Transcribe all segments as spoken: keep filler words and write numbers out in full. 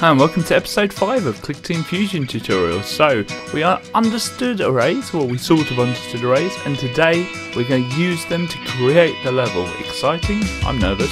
Hi and welcome to episode five of Clickteam Fusion tutorial. So we are understood arrays, well we sort of understood arrays, and today we're going to use them to create the level. Exciting? I'm nervous.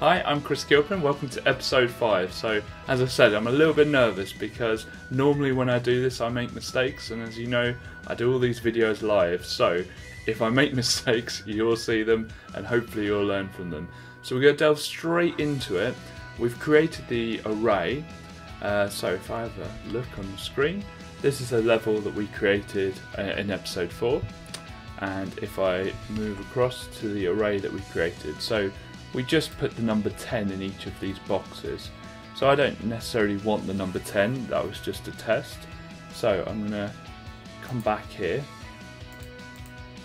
Hi, I'm Chris Gilpin, welcome to episode five. So as I said, I'm a little bit nervous because normally when I do this I make mistakes, and as you know I do all these videos live, so if I make mistakes you'll see them and hopefully you'll learn from them. So we're going to delve straight into it. We've created the array, uh, so if I have a look on the screen, this is a level that we created uh, in episode four, and if I move across to the array that we created, so we just put the number ten in each of these boxes. So I don't necessarily want the number ten, that was just a test. So I'm going to come back here,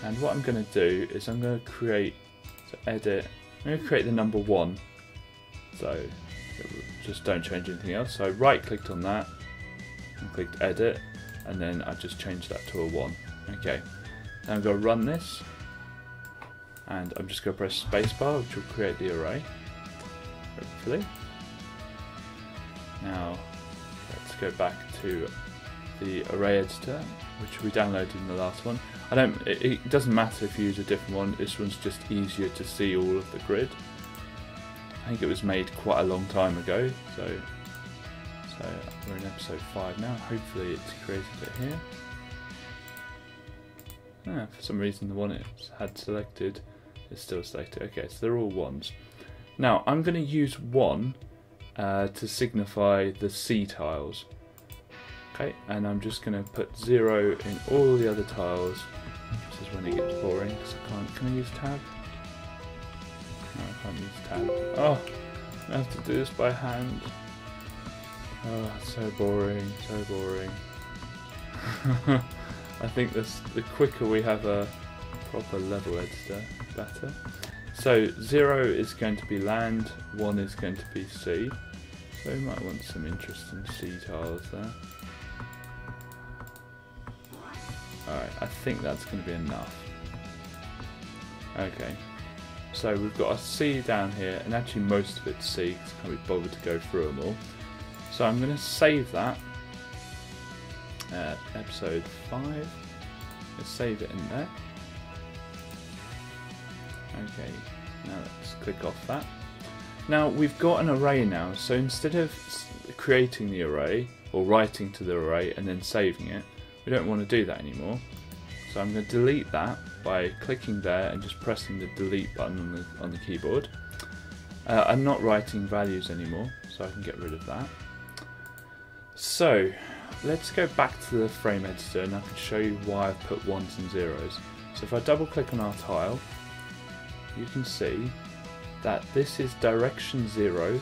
and what I'm going to do is I'm going to create, so edit, I'm going to create the number one. So just don't change anything else. So I right clicked on that and clicked edit, and then I just changed that to a one. Okay, now I'm going to run this. And I'm just going to press spacebar, which will create the array, hopefully. Now let's go back to the array editor, which we downloaded in the last one. I don't. It, it doesn't matter if you use a different one. This one's just easier to see all of the grid. I think it was made quite a long time ago, so so we're in episode five now. Hopefully, it's created it here. Ah, for some reason, the one it had selected. It's still selected. Okay, so they're all ones. Now I'm going to use one uh, to signify the C tiles. Okay, and I'm just going to put zero in all the other tiles. This is when it gets boring because I can't. Can I use tab? No, I can't use tab. Oh, I have to do this by hand. Oh, that's so boring. So boring. I think this, the quicker we have a proper level editor, the better. So zero is going to be land, one is going to be C. So we might want some interesting C tiles there. Alright, I think that's going to be enough. Okay, so we've got a C down here, and actually most of it's C because I can't be bothered to go through them all. So I'm going to save that. Uh, episode five. Let's save it in there. Okay, now let's click off that. Now we've got an array now, so instead of creating the array or writing to the array and then saving it, we don't want to do that anymore. So I'm going to delete that by clicking there and just pressing the delete button on the, on the keyboard. Uh, I'm not writing values anymore, so I can get rid of that. So let's go back to the frame editor, and I can show you why I've put ones and zeros. So if I double click on our tile, you can see that this is direction zero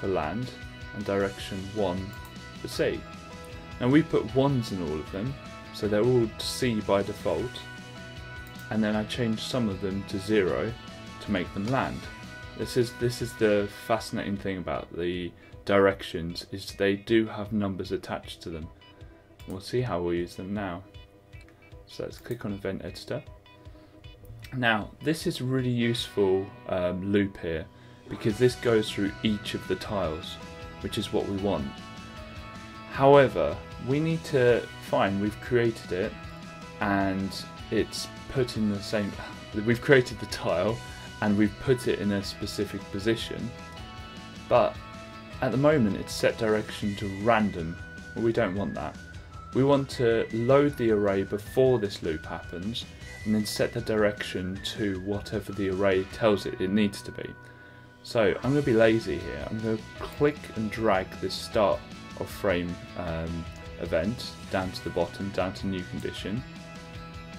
for land and direction one for C. Now we put ones in all of them, so they're all C by default, and then I changed some of them to zero to make them land. This is, this is the fascinating thing about the directions, is they do have numbers attached to them. We'll see how we'll use them now. So let's click on event editor. Now this is really useful um, loop here, because this goes through each of the tiles, which is what we want. However, we need to find, we've created it and it's put in the same, we've created the tile and we've put it in a specific position, but at the moment it's set direction to random. Well, we don't want that. We want to load the array before this loop happens and then set the direction to whatever the array tells it it needs to be. So I'm going to be lazy here. I'm going to click and drag this start of frame um, event down to the bottom, down to new condition,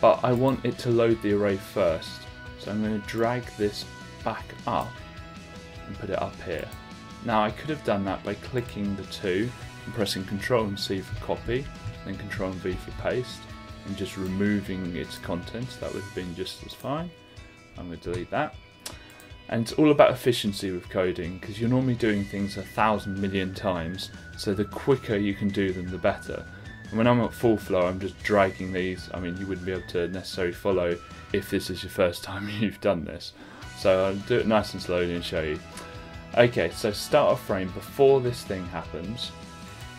but I want it to load the array first. So I'm going to drag this back up and put it up here. Now I could have done that by clicking the two and pressing Control and C for copy, then Control and V for paste, and just removing its contents. That would have been just as fine. I'm going to delete that. And it's all about efficiency with coding, because you're normally doing things a thousand million times, so the quicker you can do them the better. And when I'm at full flow, I'm just dragging these. I mean, you wouldn't be able to necessarily follow if this is your first time you've done this. So I'll do it nice and slowly and show you. Okay, so start a frame. Before this thing happens,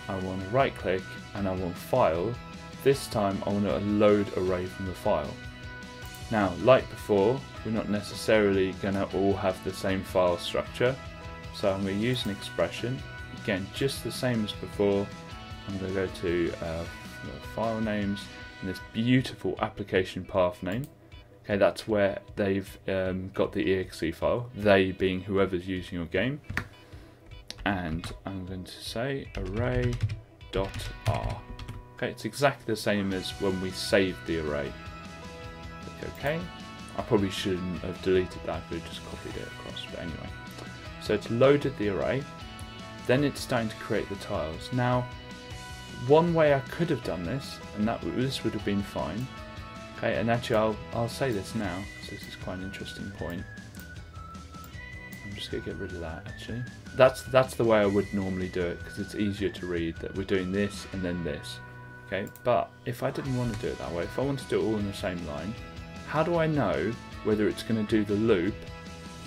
I want to right click and I want file. This time I want to load array from the file. Now, like before, we're not necessarily going to all have the same file structure. So I'm going to use an expression. Again, just the same as before. I'm going to go to uh, file names and this beautiful application path name. Okay, that's where they've um, got the exe file, they being whoever's using your game. And I'm going to say array.r. Okay, it's exactly the same as when we saved the array. Click OK. I probably shouldn't have deleted that, I could have just copied it across, but anyway. So it's loaded the array, then it's starting to create the tiles. Now, one way I could have done this, and that this would have been fine. Okay, and actually I'll, I'll say this now, because this is quite an interesting point. I'm just going to get rid of that, actually. That's, that's the way I would normally do it, because it's easier to read that we're doing this and then this. Okay, but if I didn't want to do it that way, if I want to do it all in the same line, how do I know whether it's going to do the loop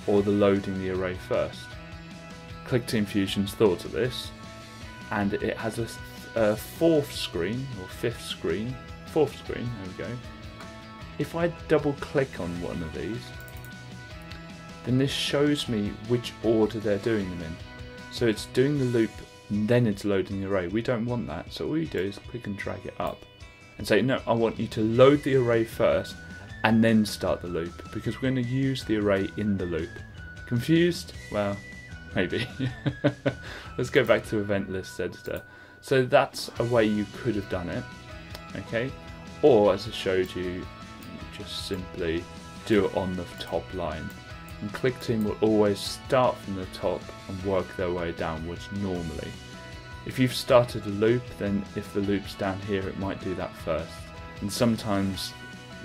or the loading the array first? Clickteam Fusion's thought of this, and it has a Uh, fourth screen or fifth screen, fourth screen, there we go. If I double click on one of these, then this shows me which order they're doing them in. So it's doing the loop and then it's loading the array. We don't want that, so all you do is click and drag it up and say, no, I want you to load the array first and then start the loop, because we're going to use the array in the loop. Confused? Well, maybe. Let's go back to event list editor. So that's a way you could have done it, okay? Or, as I showed you, you just simply do it on the top line. And Clickteam will always start from the top and work their way downwards normally. If you've started a loop, then if the loop's down here, it might do that first. And sometimes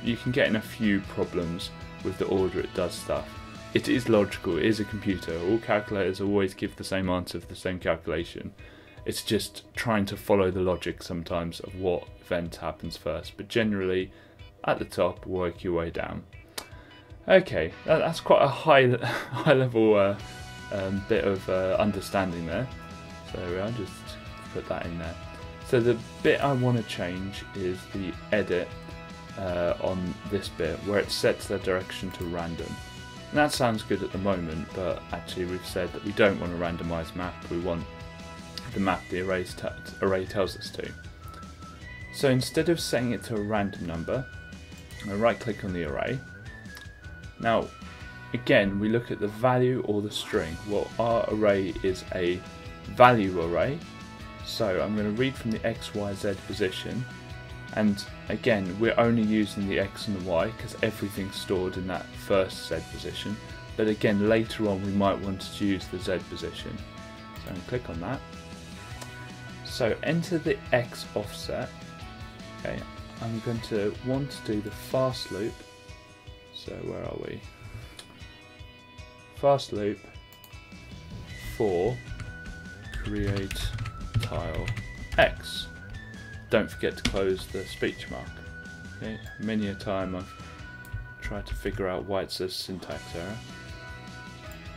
you can get in a few problems with the order it does stuff. It is logical, it is a computer. All calculators always give the same answer for the same calculation. It's just trying to follow the logic sometimes of what event happens first, but generally at the top, work your way down. Okay, that's quite a high, high level uh, um, bit of uh, understanding there. So I'll just put that in there. So the bit I want to change is the edit uh, on this bit where it sets the direction to random. And that sounds good at the moment, but actually we've said that we don't want a randomized map, we want the map the array tells us to. So instead of setting it to a random number, I right click on the array. Now again, we look at the value or the string. Well, our array is a value array, so I'm going to read from the x, y, z position, and again we're only using the x and the y because everything's stored in that first z position, but again later on we might want to use the z position. So I'm going to click on that. So enter the X offset. Okay, I'm going to want to do the fast loop. So where are we? Fast loop for create tile X. Don't forget to close the speech mark. Okay, many a time I've tried to figure out why it says syntax error.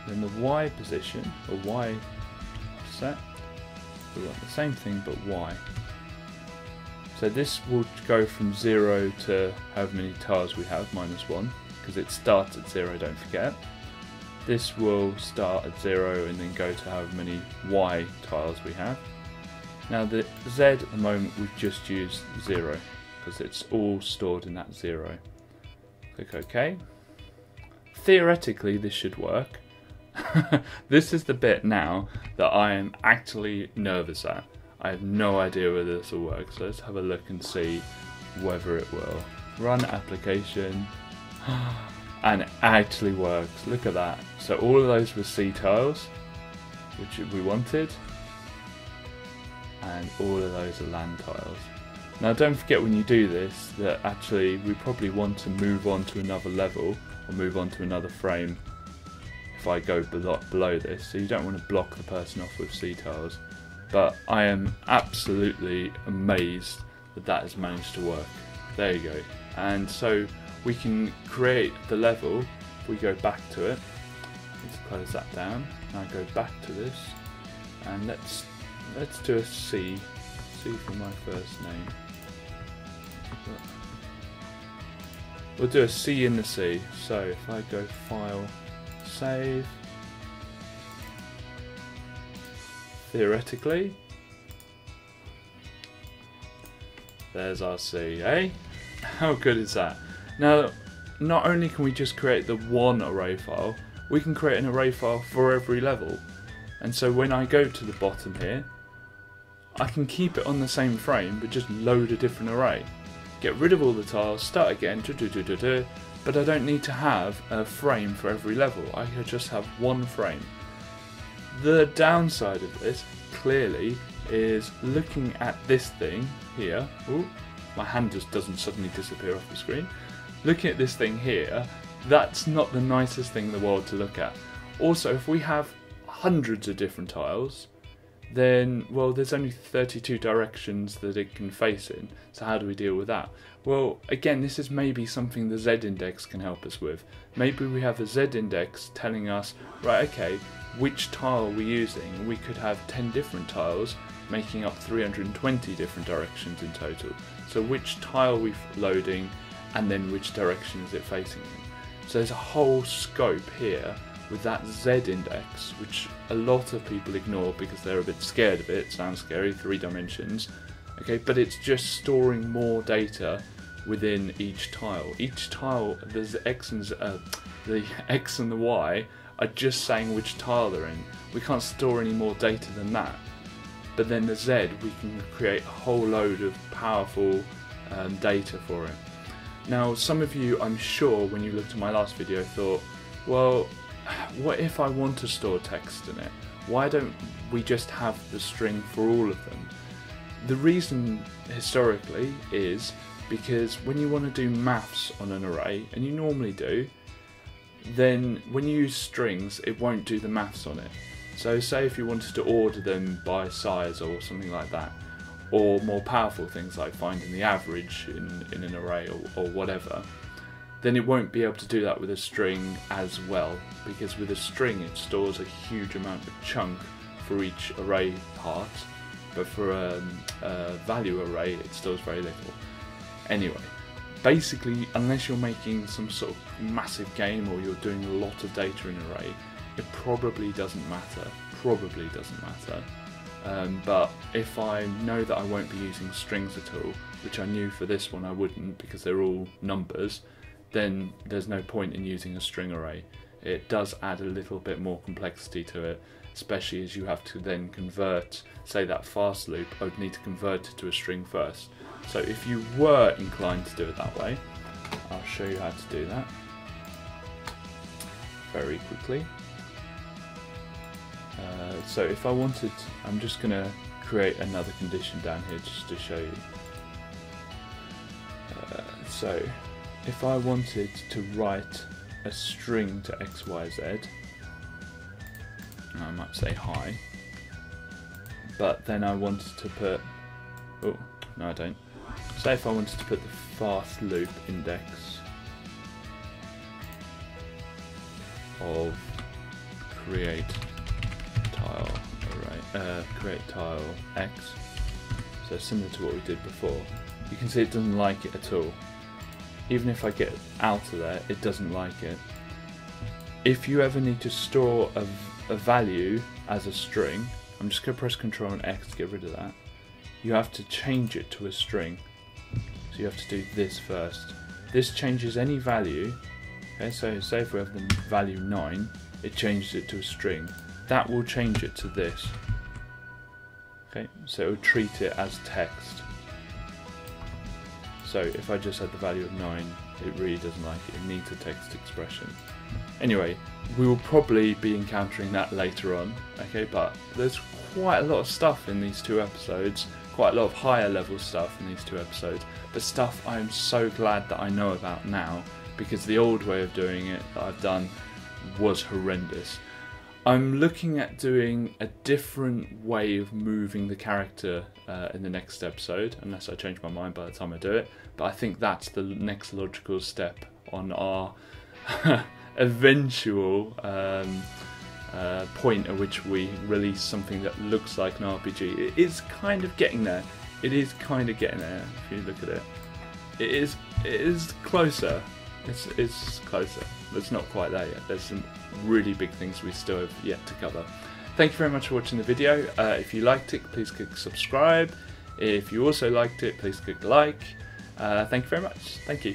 Then the Y position, or Y offset. We want the same thing, but Y. So this will go from zero to however many tiles we have, minus one, because it starts at zero, don't forget. This will start at zero and then go to however many Y tiles we have. Now the Z at the moment we've just used zero, because it's all stored in that zero. Click OK. Theoretically this should work. This is the bit now that I am actually nervous at. I have no idea whether this will work, so let's have a look and see whether it will. Run application, and it actually works. Look at that. So all of those were C tiles, which we wanted, and all of those are land tiles. Now don't forget when you do this that actually we probably want to move on to another level or move on to another frame if I go below this, so you don't want to block the person off with C tiles. But I am absolutely amazed that that has managed to work. There you go. And so we can create the level. If we go back to it, let's close that down. Now go back to this, and let's let's do a C, C for my first name. We'll do a C in the C. So if I go File, Save, theoretically, there's our C, eh? How good is that? Now, not only can we just create the one array file, we can create an array file for every level. And so when I go to the bottom here, I can keep it on the same frame, but just load a different array. Get rid of all the tiles, start again, do, do, do, do, do, but I don't need to have a frame for every level. I can just have one frame. The downside of this, clearly, is looking at this thing here. Ooh, my hand just doesn't suddenly disappear off the screen. Looking at this thing here, that's not the nicest thing in the world to look at. Also, if we have hundreds of different tiles, then, well, there's only thirty-two directions that it can face in, so how do we deal with that? Well, again, this is maybe something the z-index can help us with. Maybe we have a z-index telling us, right, okay, which tile are we using? We could have ten different tiles, making up three hundred twenty different directions in total. So which tile are we loading, and then which direction is it facing in? So there's a whole scope here with that z-index, which a lot of people ignore because they're a bit scared of it. It sounds scary, three dimensions. Okay, but it's just storing more data within each tile. Each tile, there's the x and uh, the x and the y are just saying which tile they're in. We can't store any more data than that. But then the z, we can create a whole load of powerful um, data for it. Now, some of you, I'm sure, when you looked at my last video, thought, well, what if I want to store text in it? Why don't we just have the string for all of them? The reason historically is because when you want to do maths on an array, and you normally do, then when you use strings it won't do the maths on it. So say if you wanted to order them by size or something like that, or more powerful things like finding the average in, in an array or, or whatever, then it won't be able to do that with a string as well, because with a string it stores a huge amount of chunk for each array part, but for a, a value array it stores very little. Anyway, basically, unless you're making some sort of massive game or you're doing a lot of data in an array, it probably doesn't matter, probably doesn't matter. Um, but if I know that I won't be using strings at all, which I knew for this one I wouldn't because they're all numbers, then there's no point in using a string array. It does add a little bit more complexity to it, especially as you have to then convert, say that fast loop, I would need to convert it to a string first. So if you were inclined to do it that way, I'll show you how to do that very quickly. Uh, so if I wanted, I'm just going to create another condition down here just to show you. Uh, so. If I wanted to write a string to X Y Z, I might say hi, but then I wanted to put, oh, no I don't. Say if I wanted to put the fast loop index of create tile, array, uh, create tile X, so similar to what we did before, you can see it doesn't like it at all. Even if I get out of there, it doesn't like it. If you ever need to store a, a value as a string, I'm just going to press Ctrl and X to get rid of that. You have to change it to a string. So you have to do this first. This changes any value. Okay, so say if we have the value nine, it changes it to a string. That will change it to this. Okay, so it will treat it as text. So if I just had the value of nine, it really doesn't like it, it needs a text expression. Anyway, we will probably be encountering that later on, okay, but there's quite a lot of stuff in these two episodes, quite a lot of higher level stuff in these two episodes, but stuff I am so glad that I know about now, because the old way of doing it that I've done was horrendous. I'm looking at doing a different way of moving the character uh, in the next episode, unless I change my mind by the time I do it. But I think that's the next logical step on our eventual um, uh, point at which we release something that looks like an R P G. It is kind of getting there. It is kind of getting there, if you look at it. It is, it is closer. It's, it's closer. It's not quite there yet. There's some really big things we still have yet to cover. Thank you very much for watching the video. Uh, if you liked it, please click subscribe. If you also liked it, please click like. Uh, thank you very much. Thank you.